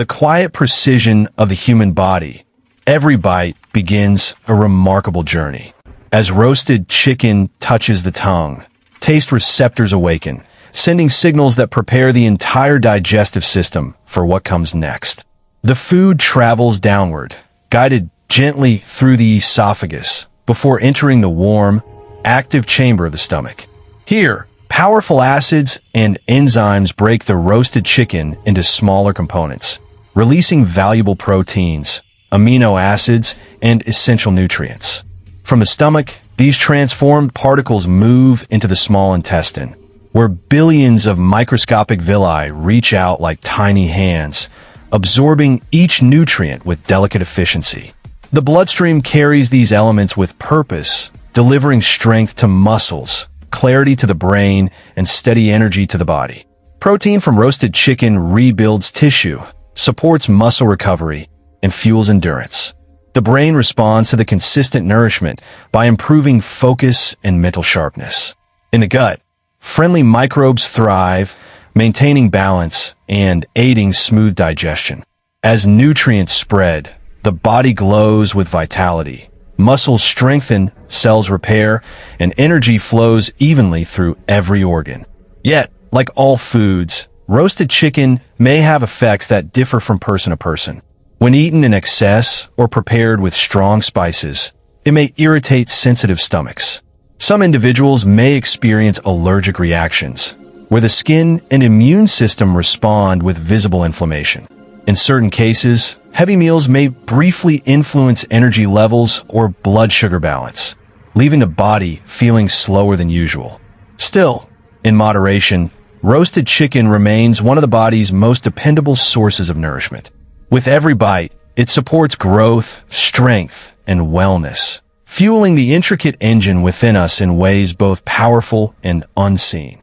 The quiet precision of the human body. Every bite begins a remarkable journey. As roasted chicken touches the tongue, taste receptors awaken, sending signals that prepare the entire digestive system for what comes next. The food travels downward, guided gently through the esophagus, before entering the warm, active chamber of the stomach. Here, powerful acids and enzymes break the roasted chicken into smaller components, releasing valuable proteins, amino acids, and essential nutrients. From the stomach, these transformed particles move into the small intestine, where billions of microscopic villi reach out like tiny hands, absorbing each nutrient with delicate efficiency. The bloodstream carries these elements with purpose, delivering strength to muscles, clarity to the brain, and steady energy to the body. Protein from roasted chicken rebuilds tissue, supports muscle recovery, and fuels endurance. The brain responds to the consistent nourishment by improving focus and mental sharpness. In the gut, friendly microbes thrive, maintaining balance and aiding smooth digestion. As nutrients spread, the body glows with vitality. Muscles strengthen, cells repair, and energy flows evenly through every organ. Yet, like all foods, roasted chicken may have effects that differ from person to person. When eaten in excess or prepared with strong spices, it may irritate sensitive stomachs. Some individuals may experience allergic reactions, where the skin and immune system respond with visible inflammation. In certain cases, heavy meals may briefly influence energy levels or blood sugar balance, leaving the body feeling slower than usual. Still, in moderation, roasted chicken remains one of the body's most dependable sources of nourishment. With every bite, it supports growth, strength, and wellness, fueling the intricate engine within us in ways both powerful and unseen.